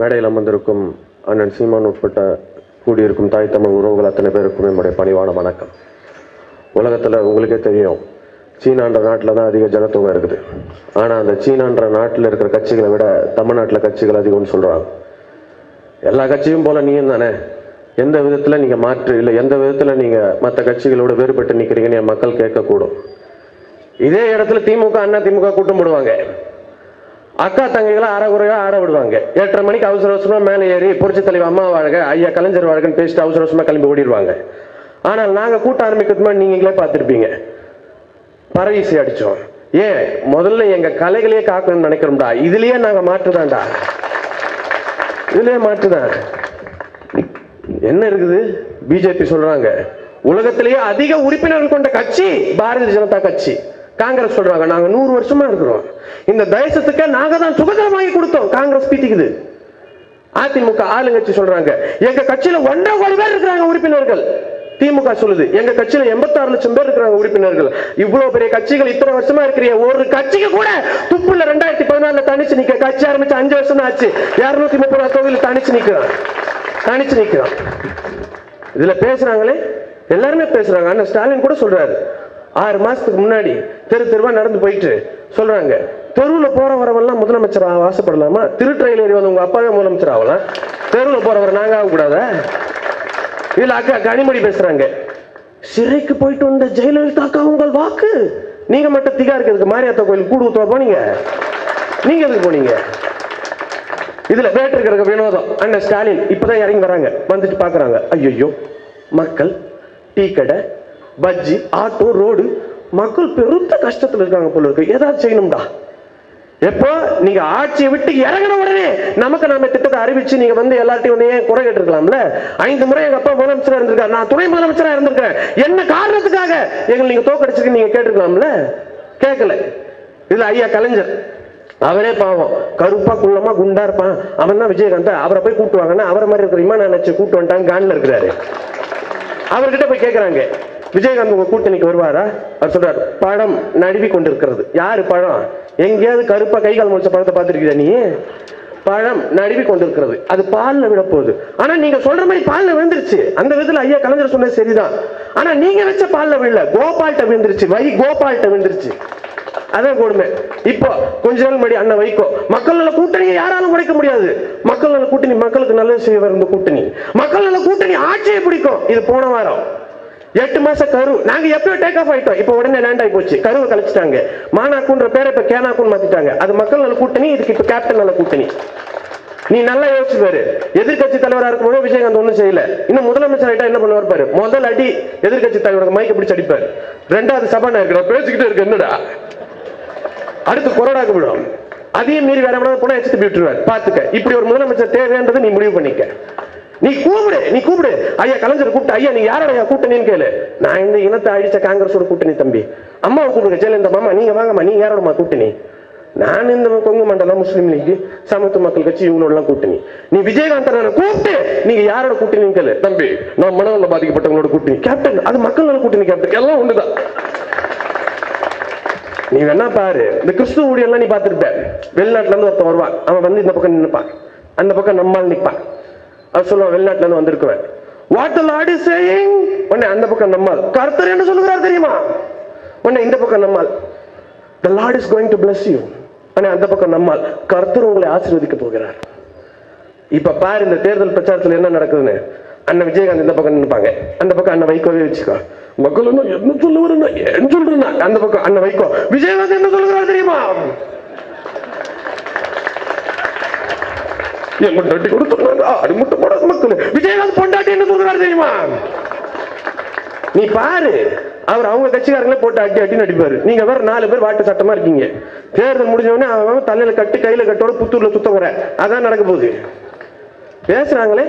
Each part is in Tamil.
மேடையில் அமர்ந்திருக்கும் அண்ணன் சீமான் உட்பட்ட கூடியிருக்கும் தாய் தமிழ் உறவுகள் அத்தனை பேருக்கும் என்னுடைய பணிவான வணக்கம். உலகத்தில் உங்களுக்கே தெரியும், சீனான்ற நாட்டில் தான் அதிக ஜனத்தொகை இருக்குது. ஆனால் அந்த சீனான்ற நாட்டில் இருக்கிற கட்சிகளை விட தமிழ்நாட்டில் கட்சிகள் அதிகம்னு சொல்கிறாங்க. எல்லா கட்சியும் போல் நீயும் தானே, எந்த விதத்தில் நீங்கள் மாற்று இல்லை, எந்த விதத்தில் நீங்கள் மற்ற கட்சிகளோட வேறுபட்டு நிற்கிறீங்கன்னு என் மக்கள் கேட்கக்கூடும். இதே இடத்துல திமுக அண்ணா திமுக கூட்டம் போடுவாங்க, அக்கா தங்கைகளை அறகுறையாக ஆட விடுவாங்க. 8:30 மணிக்கு அவசர அவசரமாக மேலே ஏறி புரட்சி தலைவர் அம்மா வாழ்க ஐயா கலைஞர் வாழ்கன்னு பேசிட்டு அவசர அவசரமாக கிளம்பி ஓடிடுவாங்க. ஆனால் நாங்கள் கூட்ட ஆரம்பிக்கிறதுமா நீங்களே பார்த்துருப்பீங்க, பரவீசி அடித்தோம். ஏன் முதல்ல எங்கள் கலைகளையே காக்கணும்னு நினைக்கிறோம்டா, இதுலேயே நாங்கள் மாற்றுதான்டா, இதுலேயே மாற்றுதான். என்ன இருக்குது, பிஜேபி சொல்றாங்க உலகத்திலேயே அதிக உறுப்பினர்கள் கொண்ட கட்சி பாரதிய ஜனதா கட்சி. காங்கிரஸ் சொல்றாங்க நாங்க 100 வருஷமா இருக்கிறோம், இந்த தேசத்துக்கு நாங்க தான் சுதந்திரமாகி கொடுத்தோம். காங்கிரஸ் பீத்திக்குது. அதிமுக ஆளுங்கட்சி சொல்றாங்க எங்க கட்சியில 1.25 பேர் இருக்கிறாங்க உறுப்பினர்கள். திமுக சொல்லுது எங்க கட்சியில 86 லட்சம் பேர் இருக்கிறாங்க உறுப்பினர்கள். இவ்வளவு பெரிய கட்சிகள் இத்தனை வருஷமா இருக்கிற ஒரு கட்சிக்கு கூட துப்புல 2014 தனிச்சு நிக்க, கட்சி ஆரம்பிச்சு 5 வருஷம் ஆச்சு, 230 தொகுதியில் தனிச்சு நிக்கிறான். இதுல பேசுறாங்களே, எல்லாருமே பேசுறாங்க. ஆனா ஸ்டாலின் கூட சொல்றாரு, 6 மாசத்துக்கு முன்னாடி தெரு தெருவா நடந்து போயிட்டு சொல்றாங்க, தெருவில் போற வரவெல்லாம் முதலமைச்சர் ஆசைப்படலாமா, திருட்ரையில் ஏறி வந்து உங்க அப்பாவே முதலமைச்சர் ஆகலாம், தெருவில் போறவரை நாங்க ஆகக்கூடாதா. இதுல அக்கா கனிமொழி பேசுறாங்க, சிறைக்கு போயிட்டு வந்த ஜெயலலிதா அக்கா உங்கள் வாக்கு, நீங்க மட்டும் திகா இருக்கிறதுக்கு மாரியாத்தா கோயில் கூடு ஊத்துவா போனீங்க, நீங்க எதுக்கு போனீங்க. இதுல வேட்டு இருக்கிற வினோதம் அண்ணன் ஸ்டாலின் இப்பதான் இறங்கி வராங்க, வந்துட்டு பாக்குறாங்க, ஐயோ மக்கள் டீ கடை பஜ்ஜி ஆட்டோ ரோடு மக்கள் பெருத்த கஷ்டத்துல இருக்காங்க போல இருக்கு, ஏதாவது செய்யணும்டா. எப்போ நீங்க ஆட்சியை விட்டு இறங்கின உடனே நமக்கு நாம திட்டத்தை அறிவிச்சு நீங்க வந்து எல்லார்ட்டையும் வந்து ஏன் குறை கேட்டிருக்கலாம்ல. 5 முறை எங்க அப்பா முதலமைச்சரா இருந்திருக்காரு, நான் துணை முதலமைச்சரா இருந்திருக்கேன், என்ன காரணத்துக்காக எங்களை நீங்க தோக்கடிச்சிருக்கு நீங்க கேட்டிருக்கலாம்ல, கேட்கல. இதுல ஐயா கலைஞர் அவரே பாவம் கருப்பா குள்ளமா குண்டா இருப்பான், அவன் தான் விஜயகாந்த், அவரை போய் கூட்டுவாங்கன்னா அவரை மாதிரி இருக்கிற விமான நினைச்சு கூட்டு வந்துட்டாங்க, கான்ல இருக்கிறாரு. அவர்கிட்ட போய் கேட்கறாங்க, விஜயகாந்த் உங்க கூட்டணிக்கு வருவாரா? அவர் சொல்றாரு, படம் நடுவி கொண்டு இருக்கிறது. யாரு பழம்? எங்கேயாவது கருப்பா கைகால் முடிச்ச பழத்தை பார்த்துருக்கிற நீ? பழம் நடுவி கொண்டு இருக்கிறது, அது பால்ல விட போகுது. ஆனா நீங்க சொல்ற மாதிரி பால்ல விழுந்துருச்சு. அந்த விதத்துல ஐயா கலைஞர் சொன்னது சரிதான். ஆனா நீங்க வச்ச பால்ல விழல, கோபால்கிட்ட விழுந்துருச்சு, வை கோபால்கிட்ட விழுந்துருச்சு. அதான் கொடுமை. இப்போ கொஞ்ச நாள் முன்னாடி அண்ணன் வைகோ, மக்கள் நல கூட்டணியை யாராலும் உடைக்க முடியாது, மக்கள் நல கூட்டணி மக்களுக்கு நல்லது செய்வார் இந்த கூட்டணி, மக்கள் நல கூட்டணி ஆட்சியை பிடிக்கும். இது போன வாரம் 8 மாச கரு, நாங்க எப்பயோ டேக் ஆஃப் ஆயிட்டோம், இப்போ உடனே லேண்ட் ஆகி போச்சு. கருவை கழிச்சிட்டாங்க, மானாக்குன்ற பேரை இப்ப கேனாக்குன்னு மாத்திட்டாங்க. அது மக்கள் நல கூட்டணி, இதுக்கு இப்ப கேப்டன் நல கூட்டணி. நீ நல்லா யோசிச்சு பாரு, எதிர்கட்சி தலைவராக இருக்கும்போது விஜயகாந்த் ஒன்றும் செய்யல, இன்னும் முதலமைச்சர் ஆகிட்டா என்ன பண்ணுவார் பாரு. முதல் அடி எதிர்கட்சி தலைவருக்கு மைக்க பிடிச்சி அடிப்பார், 2வது சபாநாயகர் பேசிக்கிட்டே இருக்கு, என்னடா அடுத்து கொரோனாக்கு விடும், அதையும் மீறி வேற எவ்வளவு போனா எச்சு விட்டுருவார். பாத்துக்க, இப்படி ஒரு முதலமைச்சர் தேவைன்றது நீ முடிவு பண்ணிக்க. நீ கூப்பிடு ஐயா கலைஞர் கூப்பிட்டு, ஐயா நீ யாரோட கூட்டணின்னு கேளு. நான் இந்த இனத்தை அழிச்ச காங்கிரஸோட கூட்டணி தம்பி. அம்மாவை கூப்பிடுங்க, ஜெயலலிதா மாமா நீங்க வாங்கம்மா, நீங்க யாரோடமா கூட்டணி? நான் இந்த கொங்கு மண்டலம் முஸ்லீம் லீக் சமத்துவ மக்கள் கட்சி இவங்களோட கூட்டணி. நீ விஜயகாந்தன் கூப்பிட்டு நீங்க யாரோட கூட்டணின்னு கேளு. தம்பி நான் மனநல பாதிக்கப்பட்டவங்களோட கூட்டணி கேப்டன், அது மக்கள் நல கூட்டணி கேப்டன், எல்லாம் ஒண்ணுதான். நீ வேணா பாரு, இந்த கிறிஸ்துவ ஊழியெல்லாம் நீ பார்த்துருப்ப, வெளிநாட்டுல இருந்து ஒருத்தன் வருவான், அவன் வந்து இந்த பக்கம் நின்றுப்பான், அந்த பக்கம் நம்மால் நிற்பான். அது சொல்லுவான், வெளிநாட்டுல இருந்து வந்திருக்குவேன், what the lord is saying, உடனே அந்த பக்கம் நம்மால், கர்த்தர் என்ன சொல்லுகிறார் தெரியுமா, உடனே இந்த பக்கம் நம்மால், the lord is going to bless you, உடனே அந்த பக்கம் நம்மால், கர்த்தர் உங்களை ஆசீர்வதிக்க போகிறார். இப்ப பாரு இந்த தேர்தல் பிரச்சாரத்துல என்ன நடக்குதுன்னு, அண்ணன் விஜயகாந்த் இந்த பக்கம் நினைப்பாங்க, அந்த பக்கம் அண்ணன் வைகோவே வச்சுக்கோ, மக்கள் என்ன சொல்லுவாருன்னா என்ன சொல்றா, அந்த பக்கம் அண்ணன் வைகோ, விஜயகாந்த் என்ன சொல்லுறாரு தெரியுமா, பொண்டாட்டி கூட சொல்றாங்க, அது மட்டும் போடாத மக்கள், விஜயகாந்த் பொண்டாட்டி என்ன சொல்றாரு தெரியுமா. நீ பாரு, அவர் அவங்க கட்சிக்காரங்களே போட்டு அட்டி அட்டின்னு அடிப்பாரு, நீங்க வேற 4 பேர் வாட்டு சட்டமா இருக்கீங்க. தேர்தல் முடிஞ்சவொடனே அவன் தலையில கட்டு கையில கட்டோட புத்தூர்ல சுத்த வர, அதான் நடக்க போகுது. பேசுறாங்களே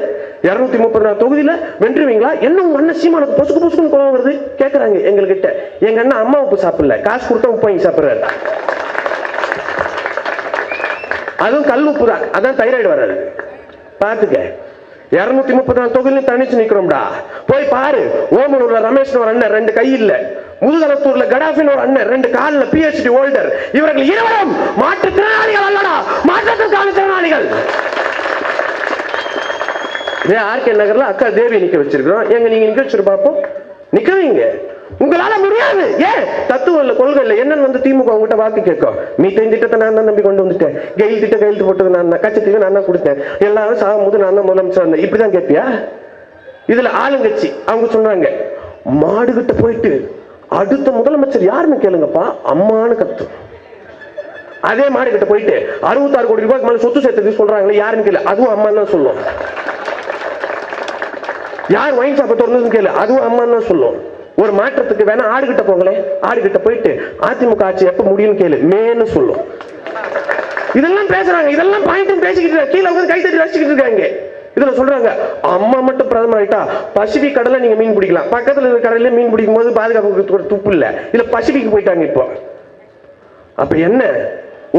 234 தொகுதியில வென்றுவீங்களா என்ன, உங்க அண்ணன் சீமானுக்கு பொசுக்கு பொசுக்குன்னு கோவம் வருது கேட்கறாங்க எங்ககிட்ட. எங்க அண்ணன் அம்மா உப்பு சாப்பிடல, காசு கொடுத்தா உப்பு வாங்கி சாப்பிடுறாரு, அதுவும் கல் உப்பு தான், அதான் தைராய்டு வராது. பாத்துக்க, 234 தொகுதியில தனிச்சு நிக்கிறோம்டா. போய் பாரு, ஓமனூர்ல ரமேஷ்னு ஒரு அண்ணன் 2 கை இல்ல, முதுகலத்தூர்ல கடாஃபின் ஒரு அண்ணன் 2 கால்ல PhD ஹோல்டர், இவர்கள் 20 மாற்றுத்திறனாளிகள் அல்லடா, மாற்றுத்திறனாளிகள். ஆர்கே நகர்ல அக்கா தேவி நிக்க வச்சிருக்கோம். எங்க நீங்க நிக்க வச்சிரு பாப்போம். நிக்கவீங்க, உங்களால முடியாது. ஏன் தத்துவம் இல்ல, கொள்கை இல்ல, என்னன்னு வந்து திமுக உங்ககிட்ட வாக்கு கேட்கும். மீத்த இந்த திட்டத்தை நான் தான் நம்பி கொண்டு வந்துட்டேன், கெயில் திட்டம் கையெழுத்து போட்டது நான் தான், கச்சத்தீவு நான் தான் கொடுத்தேன், எல்லாரும் சாகும் போது நான் தான் முதலமைச்சர் வந்தேன், இப்படிதான் கேட்பியா? இதுல ஆளுங்கட்சி அவங்க சொன்னாங்க, மாடுகிட்ட போயிட்டு அடுத்த முதலமைச்சர் யாருன்னு கேளுங்கப்பா அம்மானு கத்து. அதே மாடு கிட்ட போயிட்டு 66 கோடி ரூபாய்க்கு மேல சொத்து சேர்த்து சொல்றாங்களே யாருன்னு கேளு, அதுவும் அம்மா தான் சொல்லும். யார் வாங்கி சாப்பிட்டு கேளு, அதுவும் அம்மா தான் சொல்லும். ஒரு மாற்றத்துக்கு வேணா ஆடுகிட்ட போங்களேன், ஆடுகிட்ட போயிட்டு அதிமுக ஆட்சி எப்ப முடியும்னு கேளு, மேன்னு சொல்லும். இதெல்லாம் பேசுறாங்க, இதெல்லாம் பாயிண்ட் பேசிக்கிட்டு கீழே வந்து கை தட்டி ரசிச்சுக்கிட்டு இருக்காங்க. இதுல சொல்றாங்க அம்மா மட்டும் பிரதமர் ஆயிட்டா பசிபிக் கடல்ல நீங்க மீன் பிடிக்கலாம், பக்கத்துல இருக்கிற கடல்ல மீன் பிடிக்கும் போது பாதுகாப்பு துப்பு இல்ல, இல்ல பசிபிக் போயிட்டாங்க. இப்போ அப்ப என்ன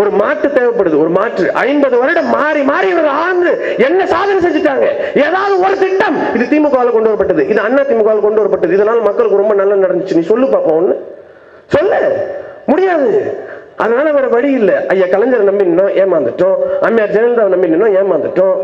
ஒரு மாற்று தேவைப்படுது, ஒரு மாற்று. 50 வருடம் மாறி மாறி இவங்க ஆழ்ந்து என்ன சாதனை செஞ்சுட்டாங்க? ஏதாவது ஒரு திட்டம். இது திமுகவால் கொண்டு வரப்பட்டது, இது அண்ணா திமுகவால் கொண்டு வரப்பட்டது, இதனால மக்களுக்கு ரொம்ப நல்லா நடந்துச்சு, நீ சொல்லு பாப்போம். ஒண்ணு சொல்ல முடியாது, அதனால வேற வழி இல்லை. ஐயா கலைஞரை நம்பி நின்னோம், ஏமாந்துட்டோம். அம்மையார் ஜெயலலிதாவை நம்பி நின்னோம், ஏமாந்துட்டோம்.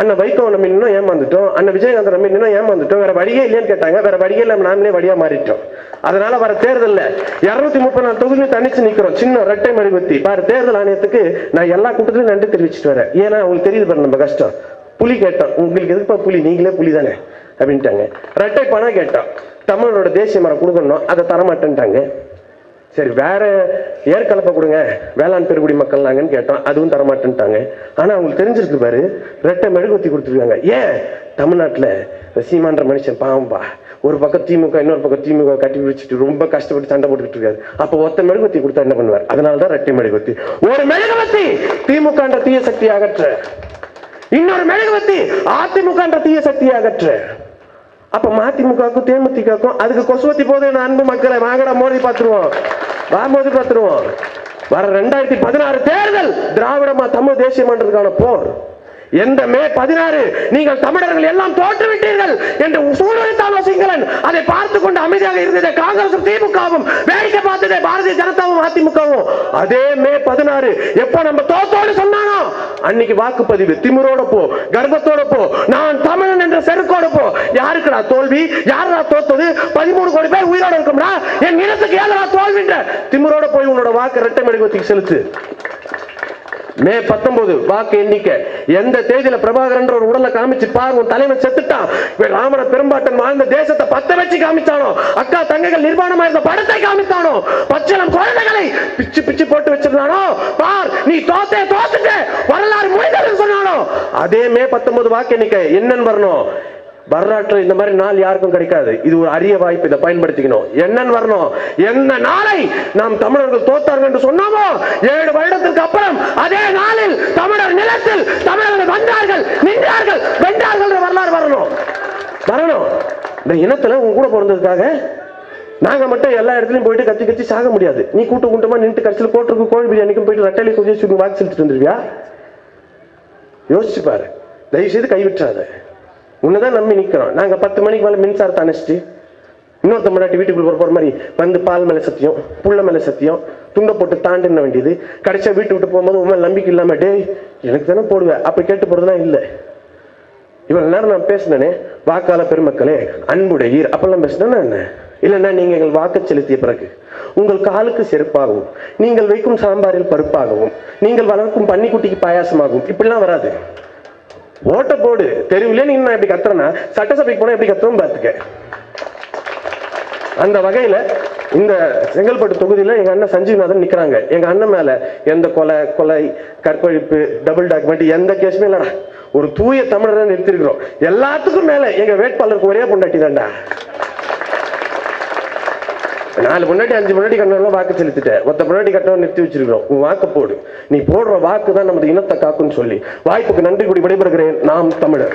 அண்ணன் வைகோ நம்பி நின்னோம், ஏமாந்துட்டோம். அண்ணன் விஜயகாந்த் நம்பி நின்னோம், ஏமாந்துட்டோம். வேற வழியே இல்லைன்னு கேட்டாங்க, வேற வழியே இல்லாம நாமளே வழியா மாறிட்டோம். அதனால வர தேர்தல்ல 234 தொகுதியில தனிச்சு நிக்கிறோம், சின்ன ரெட்டை மணிபத்தி. வேற தேர்தல் ஆணையத்துக்கு நான் எல்லா கூட்டத்திலும் நன்றி தெரிவிச்சுட்டு வரேன். ஏன்னா உங்களுக்கு தெரியுது பாரு நம்ம கஷ்டம். புலி கேட்டோம், உங்களுக்கு எதுப்பா புலி, நீங்களே புலி தானே அப்படின்ட்டாங்க. ரெட்டை பணம் கேட்டோம், தமிழோட தேசிய மரம் கொடுக்கணும், அதை தரமாட்டேன்ட்டாங்க. சரி வேற ஏற்கலப்பை கொடுங்க, வேளாண் பெருங்குடி மக்கள் நாங்கன்னு கேட்டோம், அதுவும் தரமாட்டேன்ட்டாங்க. ஆனா அவங்களுக்கு தெரிஞ்சிருக்கு பாரு, ரெட்டை மெழுகுவத்தி கொடுத்துருக்காங்க. ஏன் தமிழ்நாட்டுல சீமான்ற மனுஷன் பாவம்பா, ஒரு பக்கம் திமுக இன்னொரு பக்கம் திமுக கட்டி பிடிச்சிட்டு ரொம்ப கஷ்டப்பட்டு சண்டை போட்டுக்கிட்டு இருக்காரு. அப்ப ஒத்த மெழுகுவத்தி கொடுத்தா என்ன பண்ணுவார்? அதனாலதான் ரெட்டை மெழுகுவத்தி. ஒரு மெழுகுவத்தி திமுகன்ற தீய சக்தி அகற்ற, இன்னொரு மெழுகுவத்தி அதிமுகன்ற தீய சக்தி அகற்ற. அப்ப மதிமுகவுக்கும் தேமுதிகவுக்கும் அதுக்கு கொசுவத்தி போது அன்பு மக்களை வாங்கடா மோதி பார்த்துருவோம், வா மோதி பார்த்துருவோம். வர 2016 தேர்தல் திராவிடமா தமிழ் தேசியமன்றதுக்கான போர். எந்த மே 16 நீங்கள் தமிழர்கள் எல்லாம் தோற்றுவிட்டீர்கள் என்று சூழ்நிலை சிங்களன் அதை பார்த்து கொண்டு அமைதியாக இருந்ததை காங்கிரசும் திமுகவும் வேடிக்கை பார்த்ததே பாரதிய ஜனதாவும் அதிமுகவும். அதே மே 16 எப்ப நம்ம தோத்தோடு சொன்னானோ அன்னைக்கு வாக்குப்பதிவு திமிரோட போ, கர்வத்தோட போ, நான் தமிழன் என்ற செருக்கோட போ. யாருக்குடா தோல்வி, யாரா தோத்தது? 13 கோடி பேர் உயிரோட இருக்கும்டா, என் இனத்துக்கு ஏதா தோல்வின்ற திமிரோட போய் உன்னோட வாக்கு ரெட்டை மெழுகுவத்திக்கு செலுத்து. மே 19 வாக்கு எண்ணிக்கை எந்த தேதியில பிரபாகரன் ஒரு உடலை காமிச்சு பாரு, உன் தலைவன் செத்துட்டான், ராமன பெரும்பாட்டன் வாழ்ந்த தேசத்தை பத்த வச்சு காமிச்சானோ, அக்கா தங்கைகள் நிர்வாணமா இருந்த படத்தை காமிச்சானோ, பச்சளம் குழந்தைகளை பிச்சு பிச்சு போட்டு வச்சிருந்தானோ, பார் நீ தோத்தே தோத்துட்டு வரலாறு முடிந்ததுன்னு சொன்னானோ, அதே மே 19 வாக்கு எண்ணிக்கை என்னன்னு வரணும். வரலாற்று இந்த மாதிரி நாள் யாருக்கும் கிடைக்காது, இது ஒரு அரிய வாய்ப்பு, இதை பயன்படுத்திக்கணும். என்னன்னு வரணும், எந்த நாளை நாம் தமிழர்கள் தோத்தார்கள் என்று சொன்னாமோ 7 வருடத்துக்கு அப்புறம் அதே நாளில் தமிழர் நிலத்தில் தமிழர்கள் வந்தார்கள், நின்றார்கள், வென்றார்கள் வரலாறு வரணும். வரணும். இந்த இனத்துல உங்க கூட பிறந்ததுக்காக நாங்க மட்டும் எல்லா இடத்துலயும் போயிட்டு கத்தி கத்தி சாக முடியாது. நீ கூட்டு கூட்டமா நின்று கடைசியில் கோட்டுக்கு கோழி பிரியாணிக்கும் போயிட்டு ரெட்டலி கொஞ்சம் வாக்கு செலுத்திட்டு வந்துருவியா? யோசிச்சு பாரு, தயவு செய்து கைவிட்டாத. உன்னதான் நம்பி நிக்கிறோம். நாங்க 10 மணிக்கு மேல மின்சாரத்தை அணைச்சிட்டு இன்னொருத்த முன்னாடி வீட்டுக்குள்ள போற மாதிரி வந்து பால் மேல சத்தியம், புள்ள மேல சத்தியம், துண்டை போட்டு தாண்டின வேண்டியது. கடைசியா வீட்டு விட்டு போகும்போது உண்மை நம்பிக்கை இல்லாம, டே எனக்கு தானே போடுவேன் அப்படி கேட்டு போறதுலாம் இல்லை. இவ்வளவு நேரம் நான் பேசினேனே வாக்காள பெருமக்களே, அன்புடைய அப்பெல்லாம் பேசினா என்ன? இல்லைன்னா நீங்கள் எங்கள் வாக்கு செலுத்திய பிறகு உங்கள் காலுக்கு செருப்பாகவும், நீங்கள் வைக்கும் சாம்பாரில் பருப்பாகவும், நீங்கள் வளர்க்கும் பன்னிக்குட்டிக்கு பாயாசமாகவும் இப்படிலாம் வராது. ஓட்ட போடு தெருவிலே நீ எப்படி கத்துறனா சட்டசபைக்கு போனா எப்படி கத்துறோம் பார்த்துக்க. அந்த வகையில இந்த செங்கல்பட்டு தொகுதியில எங்க அண்ணன் சஞ்சீவ்நாதன் நிக்கிறாங்க. எங்க அண்ணன் மேல எந்த கொலை கற்பழிப்பு டபுள் டாக்குமெண்ட் எந்த கேஸுமே இல்லடா, ஒரு தூய தமிழரை நிறுத்திருக்கிறோம். எல்லாத்துக்கும் மேல எங்க வேட்பாளருக்கு ஒரே பொண்டாட்டி தான்டா, 4 பொண்டாட்டி 5 பொண்டாட்டி கட்டணம் வாக்கு செலுத்திட்டேன், ஒத்த பொண்டாட்டி கட்டணம் நிறுத்தி வச்சிருக்கிறோம். உன் வாக்கு போடு, நீ போடுற வாக்கு தான் நமது இனத்தை காக்குன்னு சொல்லி வாய்ப்புக்கு நன்றி கூடி விடைபெறுகிறேன். நாம் தமிழர்.